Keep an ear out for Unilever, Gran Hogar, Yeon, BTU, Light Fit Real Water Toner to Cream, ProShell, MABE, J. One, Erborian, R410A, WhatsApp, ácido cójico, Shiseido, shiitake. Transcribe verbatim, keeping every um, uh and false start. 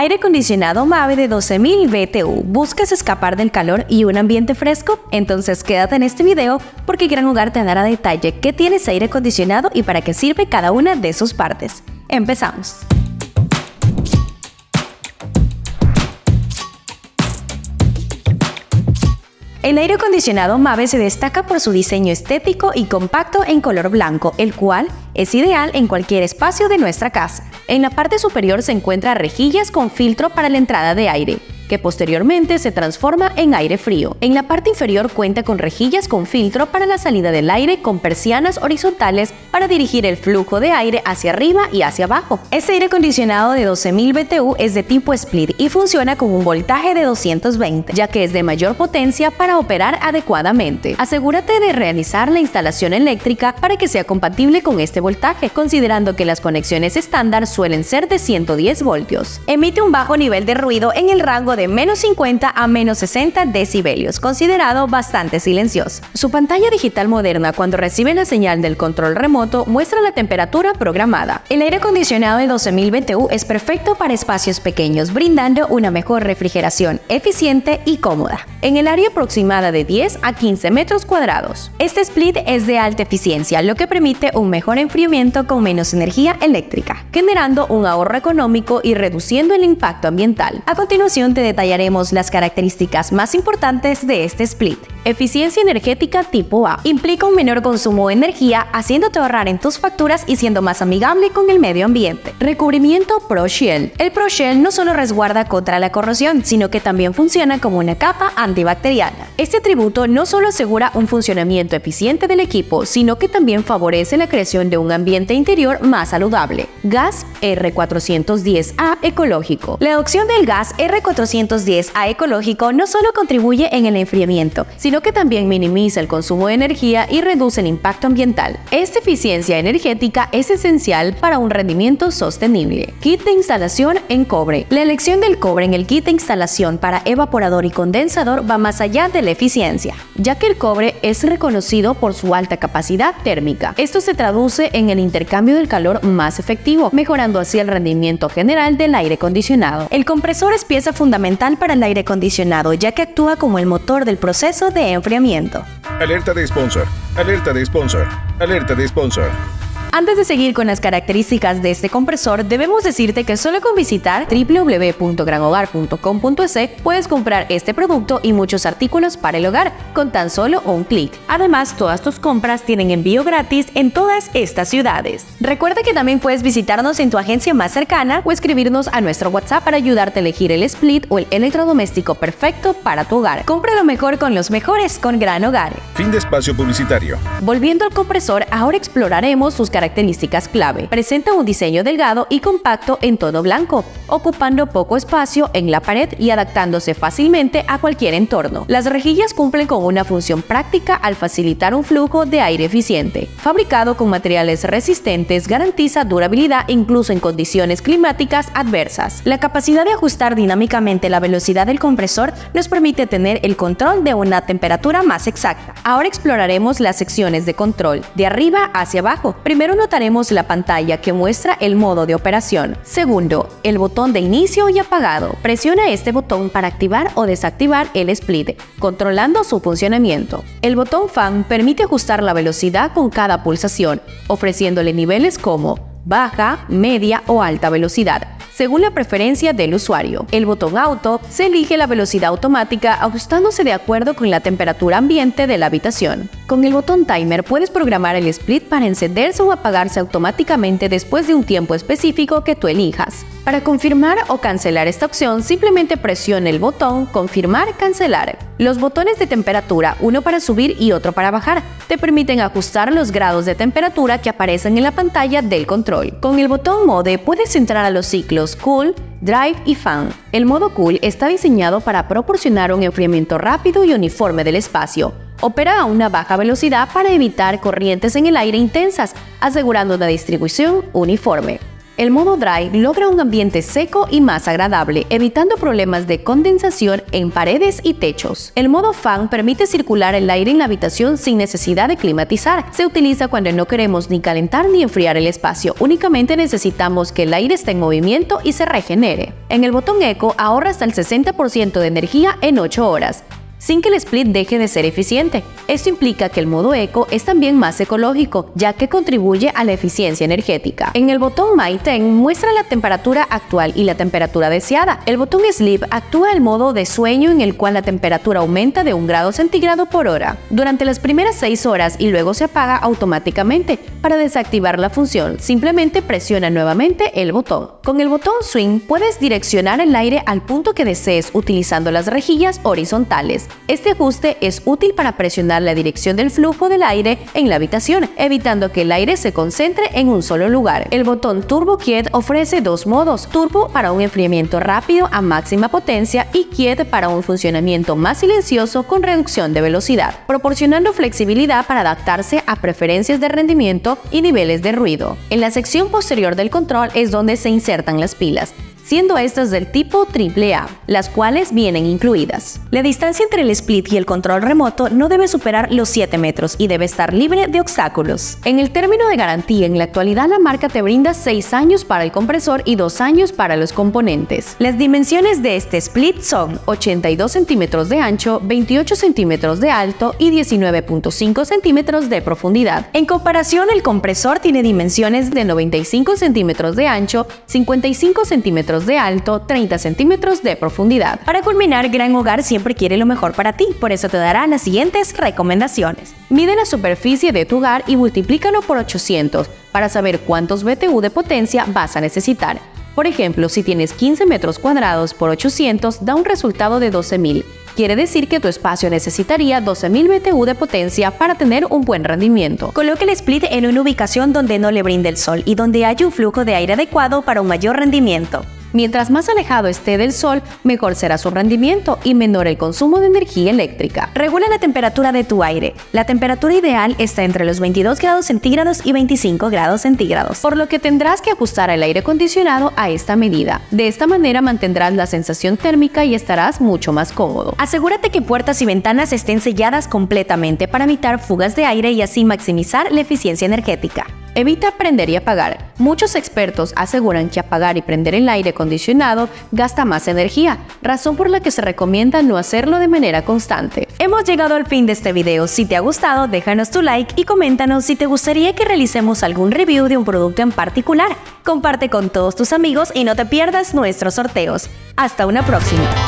Aire acondicionado MABE de doce mil B T U. ¿Buscas escapar del calor y un ambiente fresco? Entonces quédate en este video porque Gran Hogar te dará detalle qué tiene ese aire acondicionado y para qué sirve cada una de sus partes. ¡Empezamos! El aire acondicionado MABE se destaca por su diseño estético y compacto en color blanco, el cual es ideal en cualquier espacio de nuestra casa. En la parte superior se encuentran rejillas con filtro para la entrada de aire, que posteriormente se transforma en aire frío. En la parte inferior cuenta con rejillas con filtro para la salida del aire con persianas horizontales para dirigir el flujo de aire hacia arriba y hacia abajo. Este aire acondicionado de doce mil B T U es de tipo split y funciona con un voltaje de doscientos veinte, ya que es de mayor potencia para operar adecuadamente. Asegúrate de realizar la instalación eléctrica para que sea compatible con este voltaje, considerando que las conexiones estándar suelen ser de ciento diez voltios. Emite un bajo nivel de ruido en el rango de de menos cincuenta a menos sesenta decibelios, considerado bastante silencioso. Su pantalla digital moderna, cuando recibe la señal del control remoto, muestra la temperatura programada. El aire acondicionado de doce mil B T U es perfecto para espacios pequeños, brindando una mejor refrigeración, eficiente y cómoda, en el área aproximada de diez a quince metros cuadrados. Este split es de alta eficiencia, lo que permite un mejor enfriamiento con menos energía eléctrica, generando un ahorro económico y reduciendo el impacto ambiental. A continuación te detallaremos las características más importantes de este split. Eficiencia energética tipo A. Implica un menor consumo de energía, haciéndote ahorrar en tus facturas y siendo más amigable con el medio ambiente. Recubrimiento ProShell. El ProShell no solo resguarda contra la corrosión, sino que también funciona como una capa antibacteriana. Este atributo no solo asegura un funcionamiento eficiente del equipo, sino que también favorece la creación de un ambiente interior más saludable. Gas R cuatrocientos diez A ecológico. La adopción del gas R cuatrocientos diez A ecológico no solo contribuye en el enfriamiento, sino que también minimiza el consumo de energía y reduce el impacto ambiental. Esta eficiencia energética es esencial para un rendimiento sostenible. Kit de instalación en cobre. La elección del cobre en el kit de instalación para evaporador y condensador va más allá de la eficiencia, ya que el cobre es reconocido por su alta capacidad térmica. Esto se traduce en el intercambio del calor más efectivo, mejorando así el rendimiento general del aire acondicionado. El compresor es pieza fundamental para el aire acondicionado, ya que actúa como el motor del proceso de de enfriamiento. Alerta de sponsor, alerta de sponsor, alerta de sponsor. Antes de seguir con las características de este compresor, debemos decirte que solo con visitar w w w punto gran hogar punto com punto e c puedes comprar este producto y muchos artículos para el hogar con tan solo un clic. Además, todas tus compras tienen envío gratis en todas estas ciudades. Recuerda que también puedes visitarnos en tu agencia más cercana o escribirnos a nuestro WhatsApp para ayudarte a elegir el split o el electrodoméstico perfecto para tu hogar. Compra lo mejor con los mejores con Gran Hogar. Fin de espacio publicitario. Volviendo al compresor, ahora exploraremos sus características características clave. Presenta un diseño delgado y compacto en tono blanco, ocupando poco espacio en la pared y adaptándose fácilmente a cualquier entorno. Las rejillas cumplen con una función práctica al facilitar un flujo de aire eficiente. Fabricado con materiales resistentes, garantiza durabilidad incluso en condiciones climáticas adversas. La capacidad de ajustar dinámicamente la velocidad del compresor nos permite tener el control de una temperatura más exacta. Ahora exploraremos las secciones de control, de arriba hacia abajo. Primero notaremos la pantalla que muestra el modo de operación. Segundo, el botón de inicio y apagado. Presiona este botón para activar o desactivar el split, controlando su funcionamiento. El botón fan permite ajustar la velocidad con cada pulsación, ofreciéndole niveles como baja, media o alta velocidad, según la preferencia del usuario. El botón auto se elige la velocidad automática ajustándose de acuerdo con la temperatura ambiente de la habitación. Con el botón timer puedes programar el split para encenderse o apagarse automáticamente después de un tiempo específico que tú elijas. Para confirmar o cancelar esta opción, simplemente presiona el botón confirmar, cancelar. Los botones de temperatura, uno para subir y otro para bajar, te permiten ajustar los grados de temperatura que aparecen en la pantalla del control. Con el botón mode puedes entrar a los ciclos Cool, Drive y Fan. El modo Cool está diseñado para proporcionar un enfriamiento rápido y uniforme del espacio. Opera a una baja velocidad para evitar corrientes en el aire intensas, asegurando una distribución uniforme. El modo dry logra un ambiente seco y más agradable, evitando problemas de condensación en paredes y techos. El modo fan permite circular el aire en la habitación sin necesidad de climatizar. Se utiliza cuando no queremos ni calentar ni enfriar el espacio, únicamente necesitamos que el aire esté en movimiento y se regenere. En el botón Eco ahorra hasta el sesenta por ciento de energía en ocho horas. Sin que el split deje de ser eficiente. Esto implica que el modo eco es también más ecológico, ya que contribuye a la eficiencia energética. En el botón My diez muestra la temperatura actual y la temperatura deseada. El botón Sleep actúa el modo de sueño en el cual la temperatura aumenta de un grado centígrado por hora durante las primeras seis horas y luego se apaga automáticamente. Para desactivar la función, simplemente presiona nuevamente el botón. Con el botón Swing puedes direccionar el aire al punto que desees utilizando las rejillas horizontales. Este ajuste es útil para presionar la dirección del flujo del aire en la habitación, evitando que el aire se concentre en un solo lugar. El botón Turbo Quiet ofrece dos modos, Turbo para un enfriamiento rápido a máxima potencia y Quiet para un funcionamiento más silencioso con reducción de velocidad, proporcionando flexibilidad para adaptarse a preferencias de rendimiento y niveles de ruido. En la sección posterior del control es donde se insertan las pilas, siendo estas del tipo triple A, las cuales vienen incluidas. La distancia entre el split y el control remoto no debe superar los siete metros y debe estar libre de obstáculos. En el término de garantía, en la actualidad la marca te brinda seis años para el compresor y dos años para los componentes. Las dimensiones de este split son ochenta y dos centímetros de ancho, veintiocho centímetros de alto y diecinueve punto cinco centímetros de profundidad. En comparación, el compresor tiene dimensiones de noventa y cinco centímetros de ancho, cincuenta y cinco centímetros de alto, treinta centímetros de profundidad. Para culminar, Gran Hogar siempre quiere lo mejor para ti, por eso te dará las siguientes recomendaciones. Mide la superficie de tu hogar y multiplícalo por ochocientos para saber cuántos B T U de potencia vas a necesitar. Por ejemplo, si tienes quince metros cuadrados por ochocientos, da un resultado de doce mil. Quiere decir que tu espacio necesitaría doce mil B T U de potencia para tener un buen rendimiento. Coloque el split en una ubicación donde no le brinde el sol y donde haya un flujo de aire adecuado para un mayor rendimiento. Mientras más alejado esté del sol, mejor será su rendimiento y menor el consumo de energía eléctrica. Regula la temperatura de tu aire. La temperatura ideal está entre los veintidós grados centígrados y veinticinco grados centígrados, por lo que tendrás que ajustar el aire acondicionado a esta medida. De esta manera mantendrás la sensación térmica y estarás mucho más cómodo. Asegúrate que puertas y ventanas estén selladas completamente para evitar fugas de aire y así maximizar la eficiencia energética. Evita prender y apagar. Muchos expertos aseguran que apagar y prender el aire acondicionado gasta más energía, razón por la que se recomienda no hacerlo de manera constante. Hemos llegado al fin de este video. Si te ha gustado, déjanos tu like y coméntanos si te gustaría que realicemos algún review de un producto en particular. Comparte con todos tus amigos y no te pierdas nuestros sorteos. Hasta una próxima.